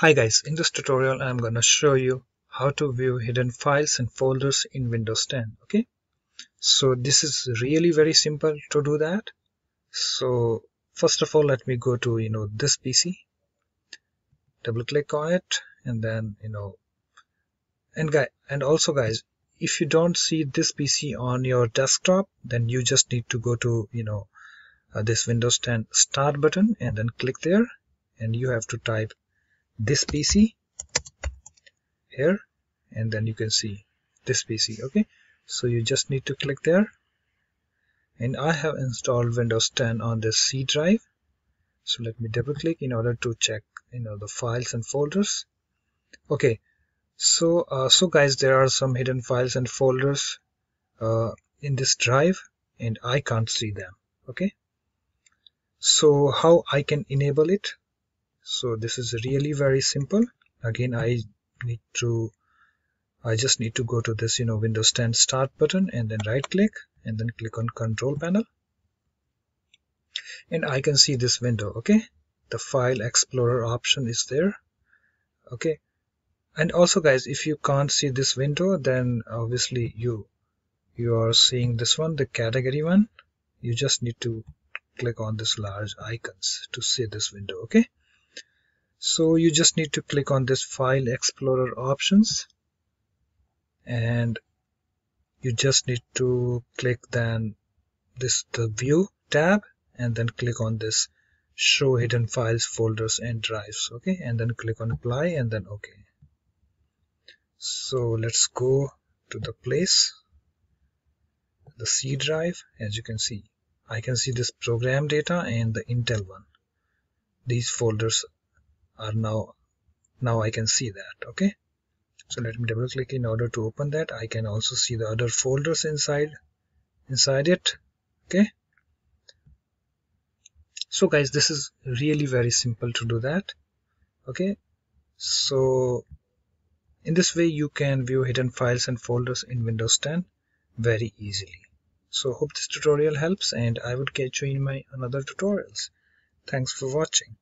Hi guys, in this tutorial I'm going to show you how to view hidden files and folders in Windows 10. Okay, so this is really very simple to do that. So first of all, let me go to this PC, double click on it, and then and also guys, if you don't see this PC on your desktop, then you just need to go to this Windows 10 start button and then click there, and you have to type this PC here, and then you can see this PC. Okay, so you just need to click there, and I have installed Windows 10 on this C drive, so let me double click in order to check the files and folders. Okay, so guys, there are some hidden files and folders in this drive and I can't see them. Okay, so how I can enable it? So this is really very simple. Again, I just need to go to this Windows 10 start button and then right click and then click on Control panel, and I can see this window. Okay, the File Explorer option is there. Okay, and also guys, if you can't see this window, then obviously you are seeing this one, the category one. You just need to click on this large icons to see this window. Okay, so you just need to click on this File Explorer Options, and you just need to click then the View tab, and then click on this Show Hidden Files, Folders and Drives. Okay, and then click on Apply and then OK. So let's go to the place, the C drive. As you can see, I can see this program data and the Intel one. These folders are now I can see that. Okay, so let me double click in order to open that. I can also see the other folders inside it. Okay, so guys, this is really very simple to do that. Okay, so in this way you can view hidden files and folders in Windows 10 very easily. So hope this tutorial helps, and I would catch you in my another tutorials. Thanks for watching.